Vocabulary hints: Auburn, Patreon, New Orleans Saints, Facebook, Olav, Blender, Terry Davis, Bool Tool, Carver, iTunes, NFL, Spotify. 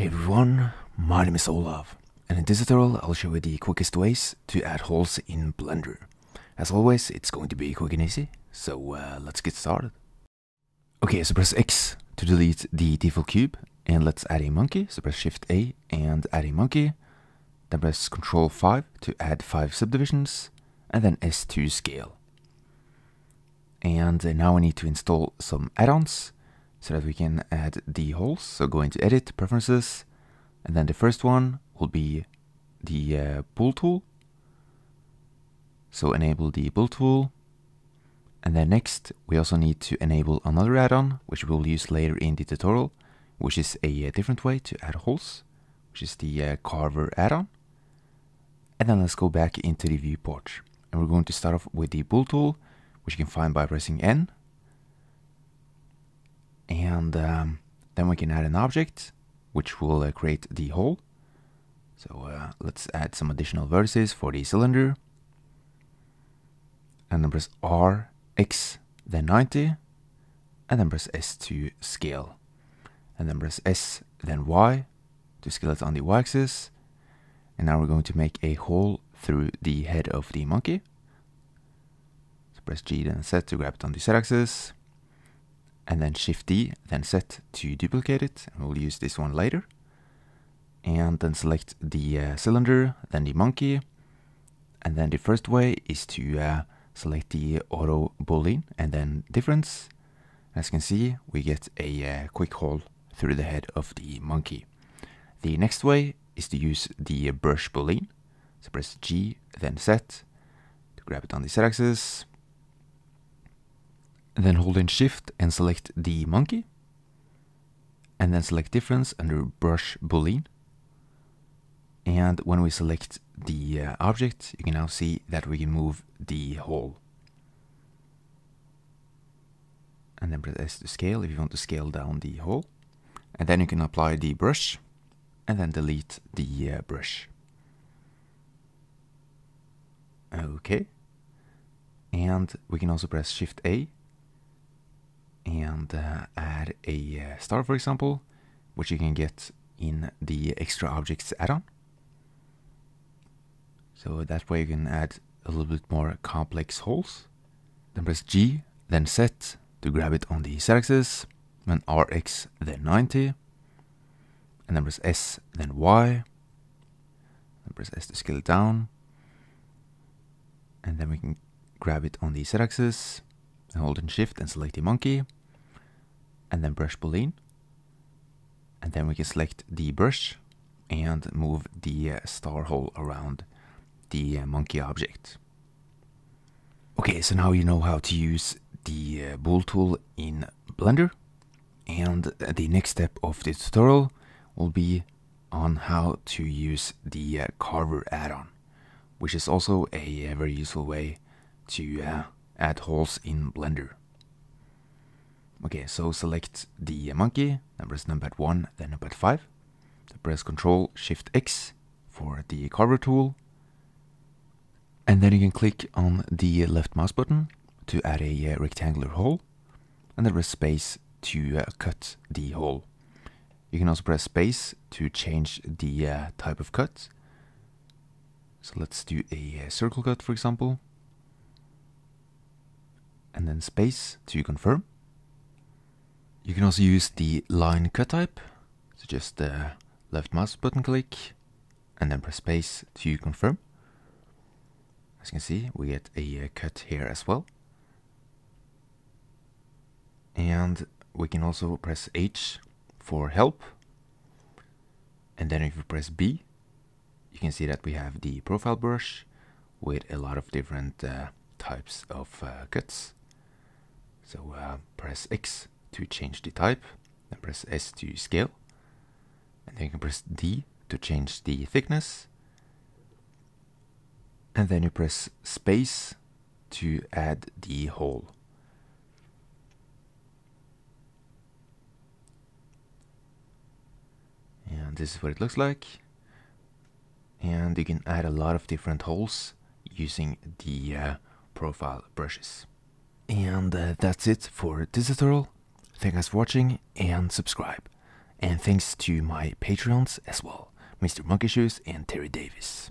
Hey everyone, my name is Olav, and in this tutorial I'll show you the quickest ways to add holes in Blender. As always, it's going to be quick and easy, so let's get started. Okay, so press X to delete the default cube, and let's add a monkey, so press Shift A and add a monkey, then press Ctrl 5 to add 5 subdivisions, and then S to scale. And now I need to install some add-ons, so that we can add the holes. So go into Edit, Preferences, and then the first one will be the Bool Tool. So enable the Bool Tool. And then next, we also need to enable another add-on, which we'll use later in the tutorial, which is a different way to add holes, which is the Carver add-on. And then let's go back into the viewport. And we're going to start off with the Bool Tool, which you can find by pressing N. And then we can add an object, which will create the hole. So let's add some additional vertices for the cylinder. And then press R, X, then 90. And then press S to scale. And then press S, then Y to scale it on the Y axis. And now we're going to make a hole through the head of the monkey. So press G, then Z to grab it on the Z axis. And then Shift D, then set to duplicate it, and we'll use this one later. And then select the cylinder, then the monkey. And then the first way is to select the auto boolean and then difference. As you can see, we get a quick hole through the head of the monkey. The next way is to use the brush boolean. So press G, then set to grab it on the Z axis. Then hold in Shift and select the monkey, and then select difference under brush boolean. And when we select the object, you can now see that we can move the hole. And then press S to scale if you want to scale down the hole. And then you can apply the brush and then delete the brush. Okay. And we can also press Shift A and add a star, for example, which you can get in the extra objects add-on. So that way you can add a little bit more complex holes. Then press G, then set to grab it on the Z-axis, then RX, then 90, and then press S, then Y, then press S to scale it down, and then we can grab it on the Z-axis, and hold in Shift and select the monkey, and then brush boolean, and then we can select the brush and move the star hole around the monkey object. Okay, so now you know how to use the Bool Tool in Blender, and the next step of the tutorial will be on how to use the Carver add-on, which is also a very useful way to add holes in Blender. Okay, so select the monkey, then press numpad 1, then numpad 5. Then press Ctrl Shift X for the Carver tool. And then you can click on the left mouse button to add a rectangular hole. And then press space to cut the hole. You can also press space to change the type of cut. So let's do a circle cut, for example. And then space to confirm. You can also use the line cut type, so just the left mouse button click and then press space to confirm. As you can see, we get a cut here as well. And we can also press H for help. And then if you press B, you can see that we have the profile brush with a lot of different types of cuts. So press X to change the type, then press S to scale, and then you can press D to change the thickness, and then you press space to add the hole. And this is what it looks like, and you can add a lot of different holes using the profile brushes. And that's it for this tutorial. Thank you guys for watching, and subscribe. And thanks to my Patreons as well, Mr. Monkeyshoes and Terry Davis.